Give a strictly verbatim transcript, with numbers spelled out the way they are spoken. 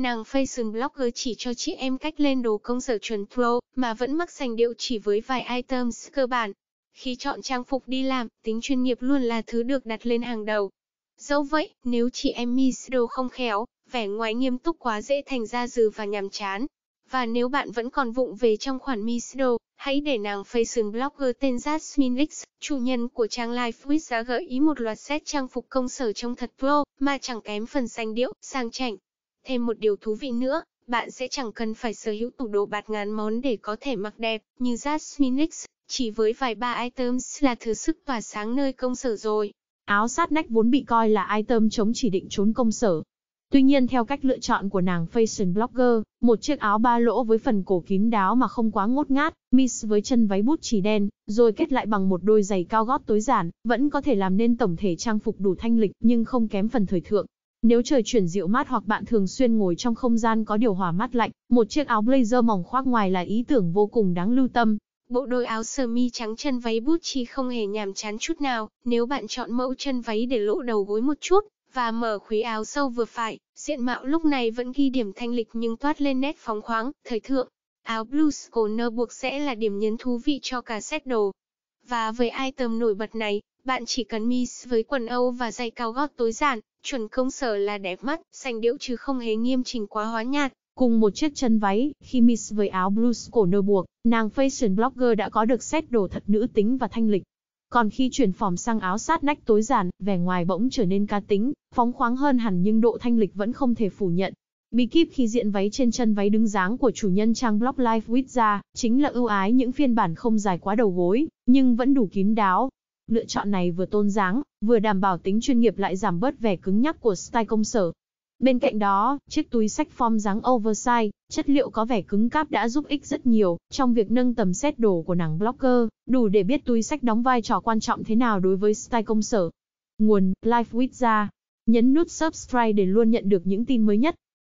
Nàng fashion blogger chỉ cho chị em cách lên đồ công sở chuẩn pro, mà vẫn mắc sành điệu chỉ với vài items cơ bản. Khi chọn trang phục đi làm, tính chuyên nghiệp luôn là thứ được đặt lên hàng đầu. Dẫu vậy, nếu chị em miso không khéo, vẻ ngoài nghiêm túc quá dễ thành ra dừ và nhàm chán. Và nếu bạn vẫn còn vụng về trong khoản miso, hãy để nàng fashion blogger tên Jasmine Ricks, chủ nhân của trang Life With Jazz gợi ý một loạt set trang phục công sở trông thật pro, mà chẳng kém phần sành điệu, sang chảnh. Thêm một điều thú vị nữa, bạn sẽ chẳng cần phải sở hữu tủ đồ bạt ngàn món để có thể mặc đẹp, như Jasmine Ricks, chỉ với vài ba items là thừa sức tỏa sáng nơi công sở rồi. Áo sát nách vốn bị coi là item chống chỉ định trốn công sở. Tuy nhiên theo cách lựa chọn của nàng fashion blogger, một chiếc áo ba lỗ với phần cổ kín đáo mà không quá ngốt ngát, mix với chân váy bút chì đen, rồi kết lại bằng một đôi giày cao gót tối giản, vẫn có thể làm nên tổng thể trang phục đủ thanh lịch nhưng không kém phần thời thượng. Nếu trời chuyển dịu mát hoặc bạn thường xuyên ngồi trong không gian có điều hòa mát lạnh, một chiếc áo blazer mỏng khoác ngoài là ý tưởng vô cùng đáng lưu tâm. Bộ đôi áo sơ mi trắng chân váy bút chì không hề nhàm chán chút nào, nếu bạn chọn mẫu chân váy để lộ đầu gối một chút và mở khuỷu áo sâu vừa phải, diện mạo lúc này vẫn ghi điểm thanh lịch nhưng toát lên nét phóng khoáng, thời thượng. Áo blouse cổ nơ buộc sẽ là điểm nhấn thú vị cho cả set đồ. Và với item nổi bật này, bạn chỉ cần mix với quần Âu và giày cao gót tối giản, chuẩn công sở là đẹp mắt, sành điệu chứ không hề nghiêm chỉnh quá hóa nhạt. Cùng một chiếc chân váy, khi mix với áo blouse cổ nơ buộc, nàng fashion blogger đã có được set đồ thật nữ tính và thanh lịch. Còn khi chuyển form sang áo sát nách tối giản, vẻ ngoài bỗng trở nên cá tính, phóng khoáng hơn hẳn nhưng độ thanh lịch vẫn không thể phủ nhận. Bí kíp khi diện váy trên chân váy đứng dáng của chủ nhân trang blog Life With Jazz chính là ưu ái những phiên bản không dài quá đầu gối, nhưng vẫn đủ kín đáo. Lựa chọn này vừa tôn dáng, vừa đảm bảo tính chuyên nghiệp lại giảm bớt vẻ cứng nhắc của style công sở. Bên cạnh đó, chiếc túi xách form dáng oversize, chất liệu có vẻ cứng cáp đã giúp ích rất nhiều trong việc nâng tầm set đồ của nàng blogger, đủ để biết túi xách đóng vai trò quan trọng thế nào đối với style công sở. Nguồn: Life With Jazz. Nhấn nút subscribe để luôn nhận được những tin mới nhất.